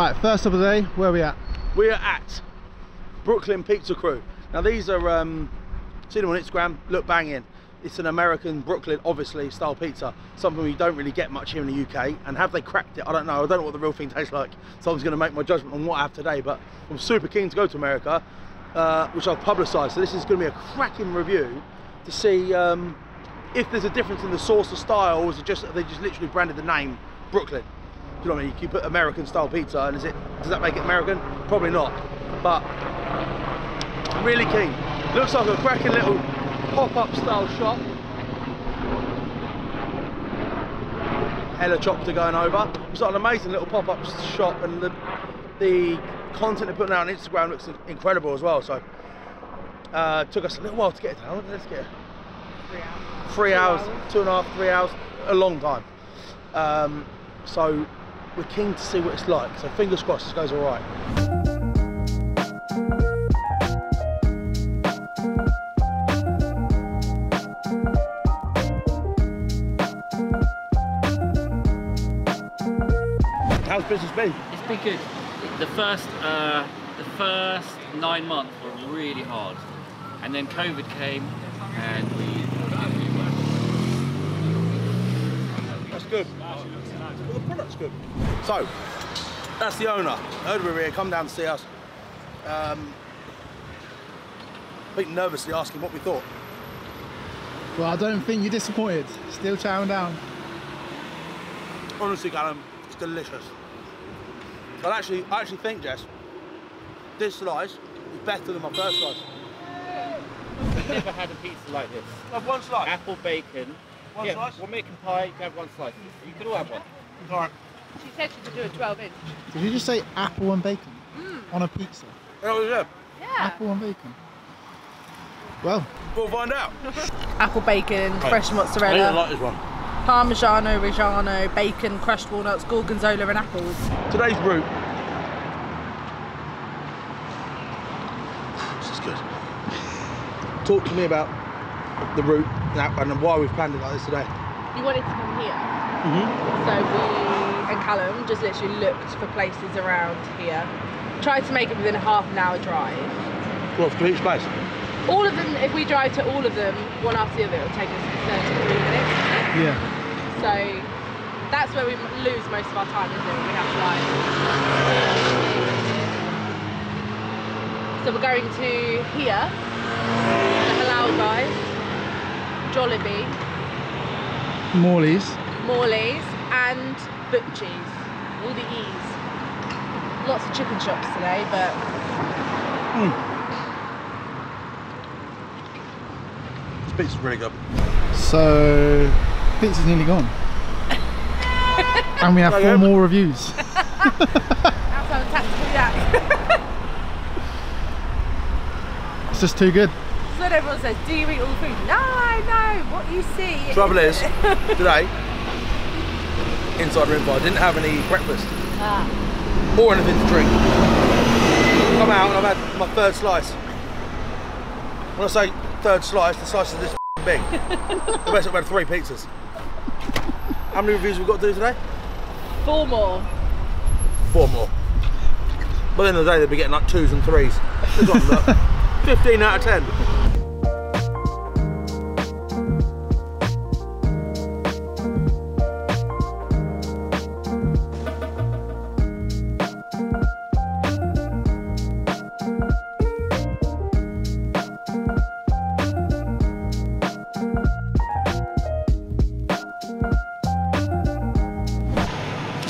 Right, first up of the day, where are we at? We are at Brooklyn Pizza Crew. Now these are, seen them on Instagram, look banging. It's an American Brooklyn, obviously, style pizza. Something we don't really get much here in the UK. And have they cracked it? I don't know. I don't know what the real thing tastes like. So I'm just going to make my judgment on what I have today. But I'm super keen to go to America, which I've publicised. So this is going to be a cracking review to see if there's a difference in the sauce or style, or is it just they just literally branded the name Brooklyn? Do you know what I mean? You put American style pizza, and does that make it American? Probably not. But I'm really keen. Looks like a cracking little pop-up style shop. Hella chopper going over. It's like an amazing little pop-up shop, and the content they're putting out on Instagram looks incredible as well. So took us a little while to get it down. Let's get it. 3 hours. 3 hours, 2.5, 3 hours, a long time. So we're keen to see what it's like. So fingers crossed this goes all right. How's business been? It's been good. The first 9 months were really hard, and then COVID came, and we. That's good. Well, the product's good. So, that's the owner. Over here, come down to see us. I think nervously asking what we thought. Well, I don't think you're disappointed. Still chowing down. Honestly, Callum, it's delicious. But actually, I actually think, Jess, this slice is better than my first slice. I've never had a pizza like this. Have one slice. Apple bacon. One slice. We're making pie. You can have one slice. You could all have one. All right. She said she could do a 12-inch. Did you just say apple and bacon on a pizza? Oh yeah. Apple and bacon. Well, we'll find out. Apple bacon, fresh mozzarella. I don't like this one. Parmigiano Reggiano, bacon, crushed walnuts, gorgonzola and apples. Today's route. This is good. Talk to me about the route and why we've planned it like this today. You wanted to come here. So we and Callum just literally looked for places around here. Tried to make it within a half an hour drive. Well, to each place? All of them, if we drive to all of them, one after the other, it'll take us 33 minutes. Yeah. So that's where we lose most of our time, isn't it? We have to drive. So we're going to here, the Halal guys, Jollibee, Morley's and Butchies. All the E's. Lots of chicken shops today, but... This pizza's really good. So, pizza's nearly gone. And we have four more reviews. It's just too good. So everyone says, do you eat all the food? No, what you see. The trouble is, today, inside room bar, I didn't have any breakfast or anything to drink. Come out and I've had my third slice. When I say third slice, the slice is this big. The best I've had 3 pizzas. How many reviews have we got to do today? 4 more. 4 more. By the end of the day, they'll be getting like 2s and 3s. 15 out of 10.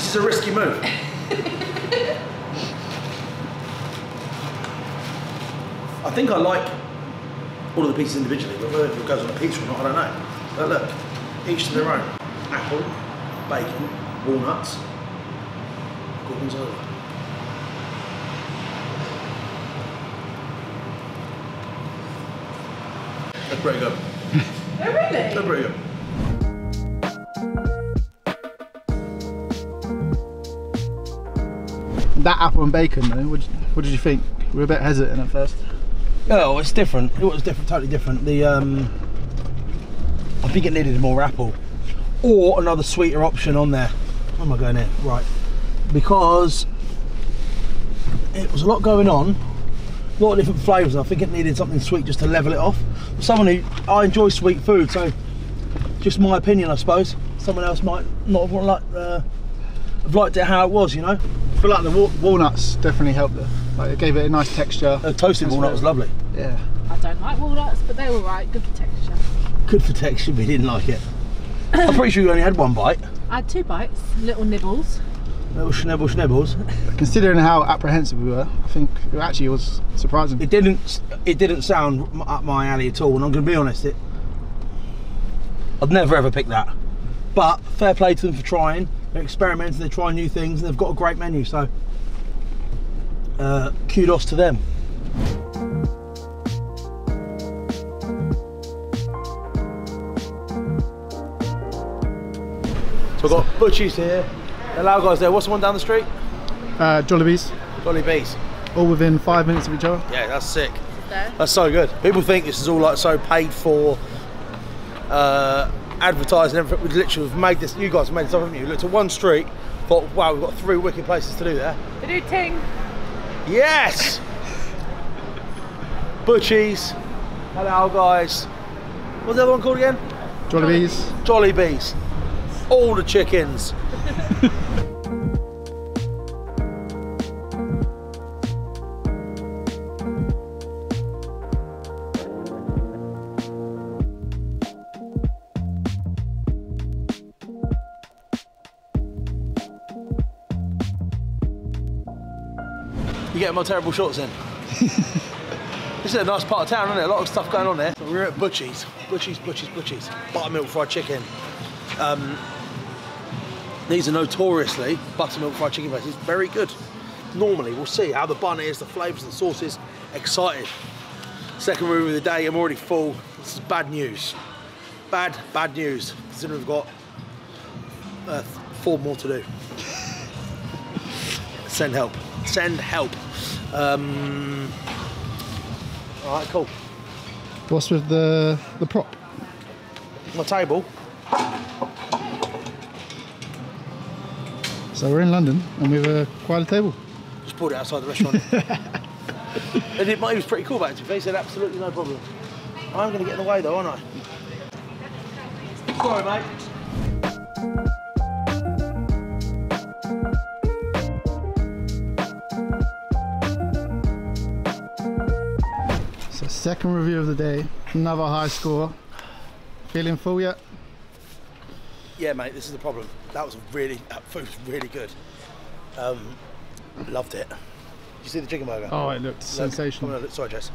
It's a risky move. I think I like all of the pieces individually, but whether it goes on a pizza or not, I don't know. But look, each to their own. Apple, bacon, walnuts, gorgonzola. They're pretty good. They're really? They're pretty good. That apple and bacon though, what did you think? We were a bit hesitant at first. Oh, it's different. It was different, totally different. The I think it needed more apple or another sweeter option on there. Where am I going here? Right. Because it was a lot going on, a lot of different flavours. I think it needed something sweet just to level it off. Someone who, I enjoy sweet food, so just my opinion, I suppose. Someone else might not have liked it how it was, you know. I feel like the walnuts definitely helped it. Like, it gave it a nice texture. The toasted walnut was lovely. Yeah. I don't like walnuts, but they were right. Good for texture. Good for texture, but you didn't like it. I'm pretty sure you only had one bite. I had two bites, little nibbles. Little schnibbles. Considering how apprehensive we were, I think it actually was surprising. It didn't sound up my alley at all, and I'm going to be honest, I'd never ever pick that. But fair play to them for trying. They're experimenting, they're trying new things, and they've got a great menu, so kudos to them. So we've got Butchies here. Hello guys there, what's the one down the street? Jollibee's. Jollibee's. All within 5 minutes of each other. Yeah, that's sick. That's so good. People think this is all like so paid for, advertising, everything. We literally have made this, you guys have made this up, haven't you? Looked at one street, thought, wow, we've got three wicked places to do there. We do ting. Yes! Butchies. Hello guys. What's the other one called again? Jollibee's. Jollibee's. All the chickens. You getting my terrible shorts in? This is a nice part of town, isn't it? A lot of stuff going on there. So we're at Butchies. Butchies. Buttermilk fried chicken. These are notoriously buttermilk fried chicken places. Very good. Normally, we'll see how the bun is, the flavours, the sauces. Excited. Second room of the day. I'm already full. This is bad news. Bad news. Considering we've got 4 more to do. Send help. Send help. All right, cool. What's with the prop? My table. So we're in London and we've acquired a table. Just pulled it outside the restaurant. And it was pretty cool back to me. He said absolutely no problem. I'm going to get in the way though, aren't I? Sorry, mate. So second review of the day, another high score. Feeling full yet? Yeah, mate, this is the problem. That food was really good. Loved it. Did you see the chicken burger? Oh, it looked sensational. Look, sorry, Jess.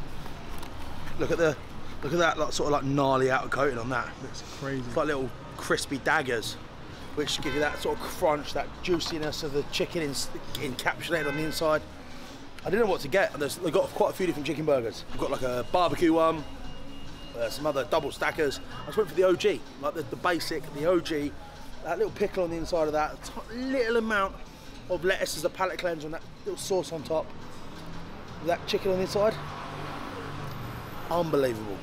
Look at that, like, sort of like gnarly outer coating on that. Looks crazy. It's like little crispy daggers, which give you that sort of crunch, that juiciness of the chicken encapsulated on the inside. I didn't know what to get. They've got quite a few different chicken burgers. We've got like a barbecue one. Some other double stackers. I just went for the OG, like the basic, the OG. That little pickle on the inside of that, a little amount of lettuce as a palate cleanser, and that little sauce on top. With that chicken on the inside, unbelievable.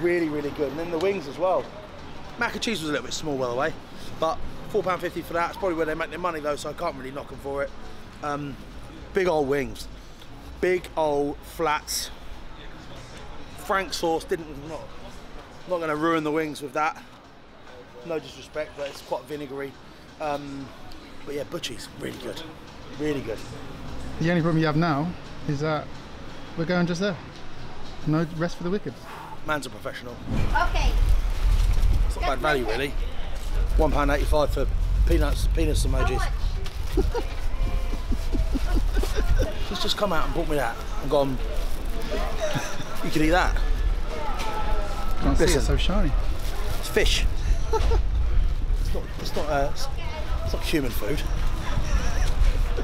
Really, really good. And then the wings as well. Mac and cheese was a little bit small, by the way, but £4.50 for that. It's probably where they make their money though, so I can't really knock them for it. Big old wings, big old flats. Frank sauce not going to ruin the wings with that. No disrespect, but it's quite vinegary. But yeah, Butchies, really good, really good. The only problem you have now is that we're going just there. No rest for the wicked. Man's a professional. Okay. It's not bad value really. £1.85 for peanuts emojis. He's just come out and bought me that and gone. You could eat that. Can't see, it's so shiny. It's fish. it's not human food.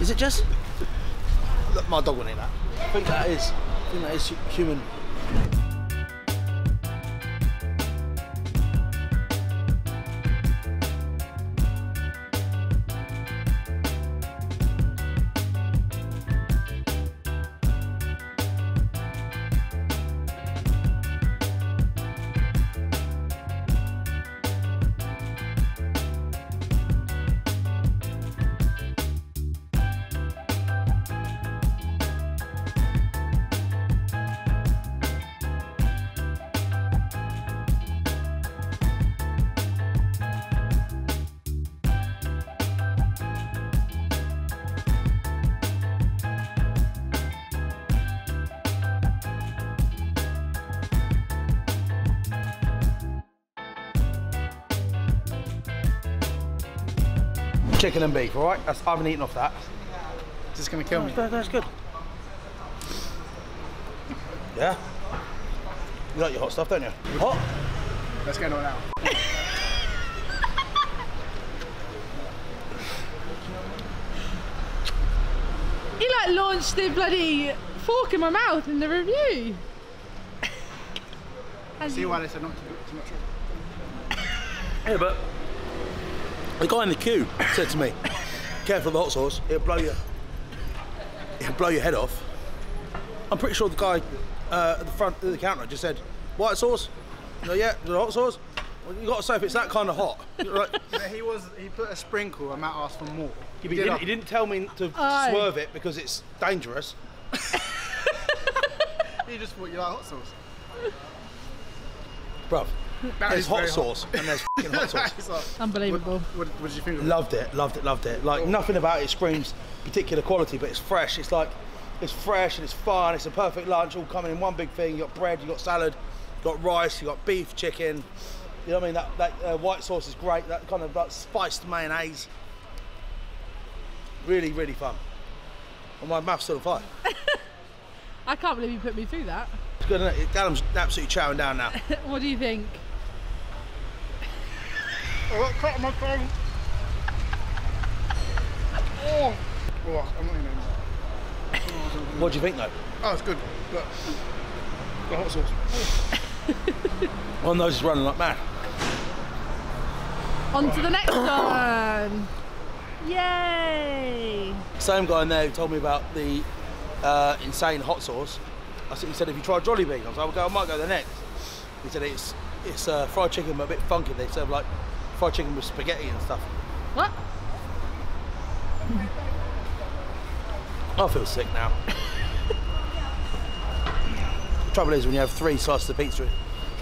Is it just? Look, my dog won't eat that. I think that is human. chicken and beef, all right? That's, I haven't eaten off that. It's just going to kill me. That's good. Yeah. You like your hot stuff, don't you? Hot? Let's get on now. He like launched the bloody fork in my mouth in the review. See why they said not to much. Yeah, but the guy in the queue said to me, careful of the hot sauce, it'll blow your head off. I'm pretty sure the guy at the front of the counter just said, white sauce? No, yeah, the hot sauce? Well, you got to say if it's that kind of hot. Right. Yeah, he put a sprinkle and Matt asked for more. Yeah, he didn't tell me to swerve it because it's dangerous. He just thought you like hot sauce. Bruv, there's hot sauce and there's fucking hot sauce. Unbelievable. What did you think of it? Loved it, loved it, loved it. Like, nothing about it screams particular quality, but it's fresh. It's like, it's fresh and it's fun. It's a perfect lunch, all coming in one big thing. You got bread, you got salad, you got rice, you got beef, chicken. You know what I mean? That white sauce is great. That kind of like spiced mayonnaise. Really, really fun. And my mouth's still on fire. I can't believe you put me through that. It's good, isn't it? Adam's absolutely chowing down now. What do you think? I got cut on my phone. Oh. Oh, I'm not even. What do you think though? Oh, it's good. Look, the hot sauce. One of those is running like mad. On to the next one. Yay! Same guy in there who told me about the insane hot sauce. I think he said, "Have you tried Jollibee?" I was like, "I might go there next." He said, "It's fried chicken, but a bit funky. They serve like fried chicken with spaghetti and stuff." What? I feel sick now. The trouble is, when you have 3 slices of pizza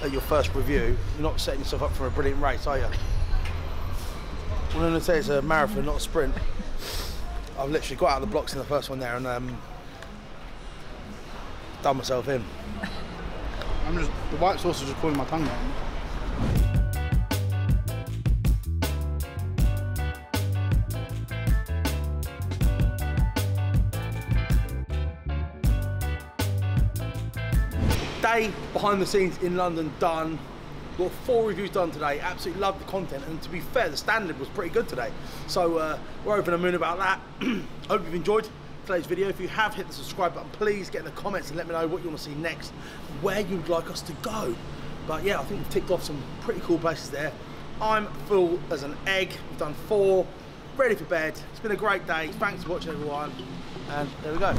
at your first review, you're not setting yourself up for a brilliant race, are you? I'm going to say it's a marathon, not a sprint. I've literally got out of the blocks in the first one there and done myself in. The white sauce is just pulling my tongue down. Day behind the scenes in London done. Got 4 reviews done today. Absolutely loved the content, and to be fair, the standard was pretty good today. So we're over the moon about that. Hope you've enjoyed today's video. If you have, hit the subscribe button. Please get in the comments and let me know what you want to see next, where you'd like us to go. But yeah, I think we've ticked off some pretty cool places there. I'm full as an egg. We've done 4. Ready for bed. It's been a great day. Thanks for watching, everyone. And there we go.